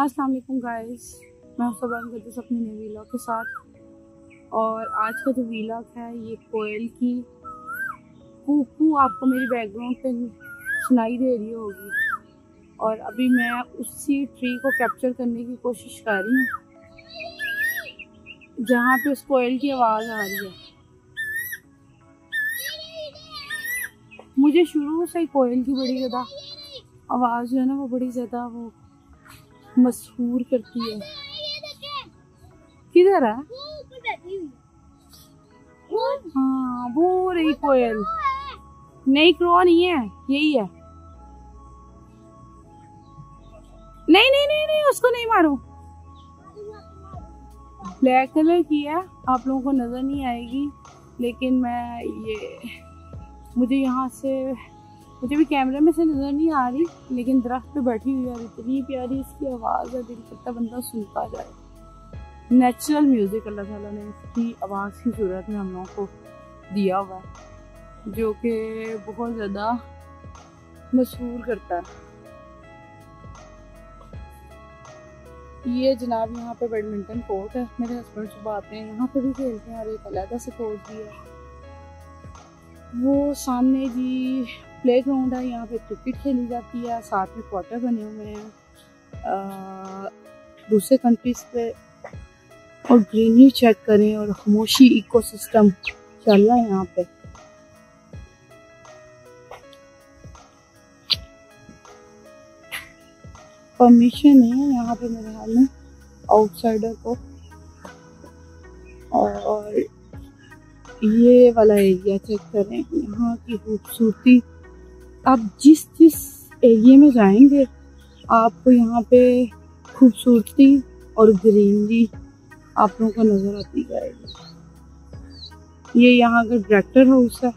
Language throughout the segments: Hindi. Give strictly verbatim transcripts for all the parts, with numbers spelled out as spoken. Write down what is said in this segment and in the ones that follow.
अस्सलाम वालेकुम गाइस, मैं हूं अपने नए वीलॉग के साथ। और आज का जो वीलॉग है ये कोयल की कूकू आपको मेरी बैकग्राउंड पे सुनाई दे रही होगी। और अभी मैं उसी ट्री को कैप्चर करने की कोशिश कर रही हूँ जहाँ पे उस कोयल की आवाज़ आ रही है। मुझे शुरू से कोयल की बड़ी ज़्यादा आवाज़ जो है ना वो बड़ी ज़्यादा वो मशहूर करती है। किधर है? हाँ, वो रही कोयल। नहीं, क्रो नहीं है, यही है। नहीं नहीं नहीं नहीं उसको नहीं मारो। ब्लैक कलर की है, आप लोगों को नजर नहीं आएगी, लेकिन मैं ये मुझे यहाँ से मुझे भी कैमरे में से नज़र नहीं आ रही, लेकिन दरख्त पे बैठी हुई है। इतनी प्यारी इसकी आवाज़ है, दिल करता बंदा सुनता जाए। नेचुरल म्यूज़िक अल्लाह ताला ने इसकी आवाज़ की सूरत में हम लोगों को दिया हुआ है, जो कि बहुत ज़्यादा मशहूर करता है। ये जनाब यहाँ पे बैडमिंटन कोर्ट है, मेरे हस्बैंड सुबह आते हैं यहाँ पे भी खेलते हैं, और एक अलहदा से कोर्ट भी है। वो सामने जी प्ले ग्राउंड है, यहाँ पे क्रिकेट खेली जाती है, साथ में क्वार्टर बने हुए हैं दूसरे कंट्रीज पे। और ग्रीनरी चेक करें और खामोशी इकोसिस्टम चल रहा है यहाँ पे। परमिशन है यहाँ पे मेरे हाल में आउटसाइडर को। और ये वाला एरिया चेक करें, यहाँ की खूबसूरती। आप जिस जिस एरिए में जाएंगे आपको यहाँ पे खूबसूरती और ग्रीनरी आप लोगों को नज़र आती जाएगी। ये यहाँ का डायरेक्टर हाउस है।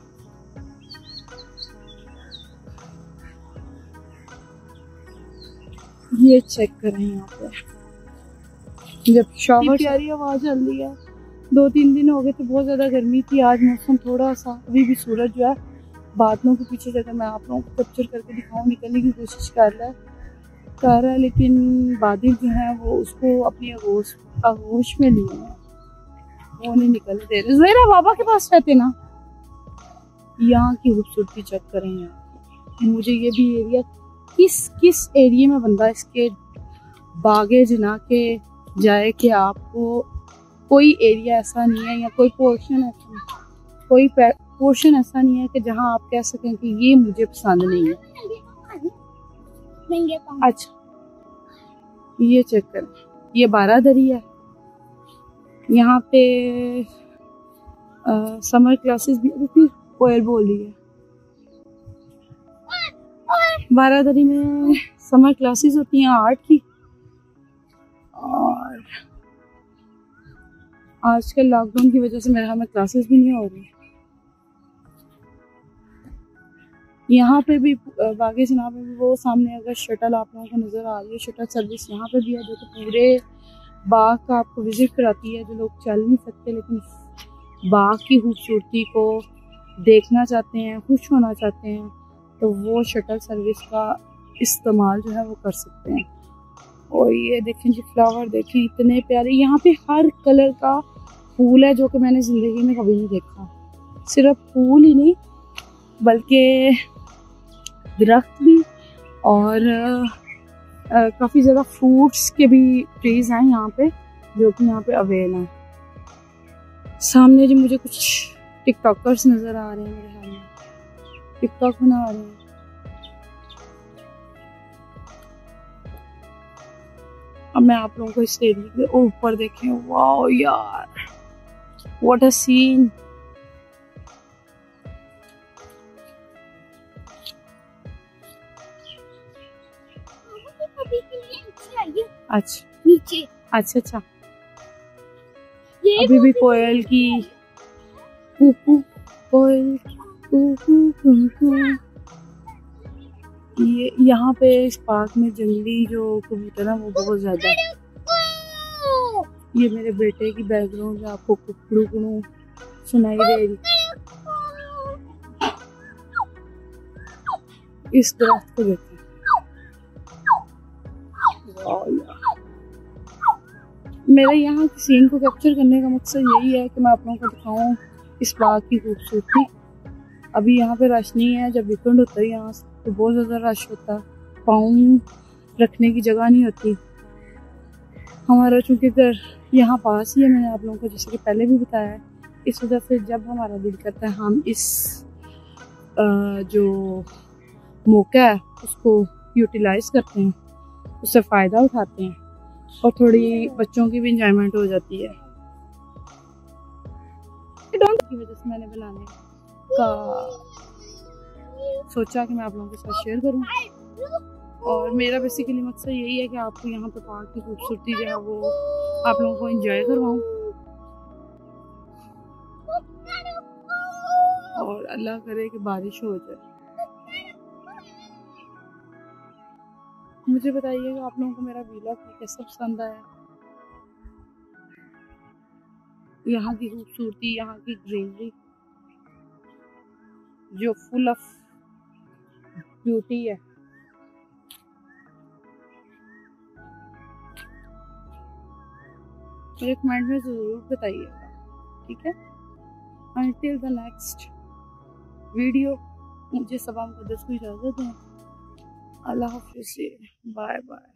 ये चेक करें यहाँ पे जब शॉवर प्यारी आवाज़ चल रही है। दो तीन दिन हो गए तो बहुत ज़्यादा गर्मी थी, आज मौसम थोड़ा सा अभी भी सूरज जो है बादलों के पीछे जाकर मैं आप लोगों को कैप्चर करके दिखाऊँ, निकलने की कोशिश कर रहा है कर रहा है लेकिन बादल जो है वो उसको अपनी आगोश आगोश में लिए हैं, वो नहीं निकलने दे रहे। ज़रा बाबा के पास रहते ना। यहाँ की खूबसूरती चेक करें। यहाँ मुझे ये भी एरिया किस किस एरिए में बंदा इसके बागे जना के जाए कि आपको कोई एरिया ऐसा नहीं है या कोई पोर्शन ऐसा नहीं कोई पोर्शन ऐसा नहीं है कि जहां आप कह सकें कि ये मुझे पसंद नहीं है। अच्छा, ये चेक करें, ये बारादरी है। यहाँ पे आ, समर क्लासेस भी होती। कोयल बोल रही है, बारादरी में समर क्लासेस होती हैं आर्ट की। और आजकल लॉकडाउन की वजह से मेरे यहाँ में क्लासेस भी नहीं हो रही। यहाँ पे भी बागे जनाब में भी वो सामने अगर शटल आप लोगों को नज़र आ रही है, शटल सर्विस यहाँ पे भी है जो कि तो पूरे बाग का आपको विजिट कराती है। जो लोग चल नहीं सकते लेकिन बाग की खूबसूरती को देखना चाहते हैं, खुश होना चाहते हैं, तो वो शटल सर्विस का इस्तेमाल जो है वो कर सकते हैं। और ये देखें जी, फ्लावर देखें इतने प्यारे। यहाँ पे हर कलर का फूल है जो कि मैंने ज़िंदगी में कभी नहीं देखा। सिर्फ फूल ही नहीं बल्कि दरख्त भी और काफ़ी ज़्यादा फ्रूट्स के भी ट्रीज हैं यहाँ पे, जो कि यहाँ पे अवेल हैं। सामने जी मुझे कुछ टिकटॉकर्स नज़र आ रहे हैं, मेरे हाल में टिकटॉक बना रहे हैं। अब मैं आप लोगों को इस एरिया के ऊपर देखें। वाओ यार, व्हाट अ सीन। अच्छा नीचे, अच्छा अच्छा, अभी भी कोयल की कूकू कोयल कूकू कूकू। ये यहाँ पे इस पार्क में जंगली जो कबूतर है वो बहुत ज़्यादा। ये मेरे बेटे की बैकग्राउंड में आपको कुकड़ू कुड़ू सुनाई दे रही। इस दरख्त को देखो, मेरा यहाँ सीन को कैप्चर करने का मकसद यही है कि मैं आप लोगों को दिखाऊँ इस पार्क की खूबसूरती। अभी यहाँ पे रश नहीं है, जब वीकेंड होता है यहाँ तो बहुत ज़्यादा रश होता है, पाँव रखने की जगह नहीं होती। हमारा चूँकि घर यहाँ पास ही है, मैंने आप लोगों को जैसे कि पहले भी बताया है, इस वजह से जब हमारा दिल करता है हम इस जो मौका है उसको यूटिलाइज़ करते हैं, उससे फ़ायदा उठाते हैं और थोड़ी बच्चों की भी इंजॉयमेंट हो जाती है। की वजह से मैंने बनाने का सोचा कि मैं आप लोगों के साथ शेयर करूं, और मेरा बेसिकली मकसद यही है कि आपको यहाँ पे पार्क की खूबसूरती जो है वो आप लोगों को एंजॉय करवाऊं। और अल्लाह करे कि बारिश हो जाए। मुझे बताइएगा आप लोगों को मेरा व्लॉग कैसा पसंद आया, यहाँ की खूबसूरती, यहाँ की ग्रीनरी जो फुल ऑफ ब्यूटी है। मुझे कमेंट में जरूर बताइएगा, ठीक है। अंटिल द नेक्स्ट वीडियो, मुझे सबा मुकद्दस को इजाज़त दें। अल्लाह हाफिज़, बाय बाय।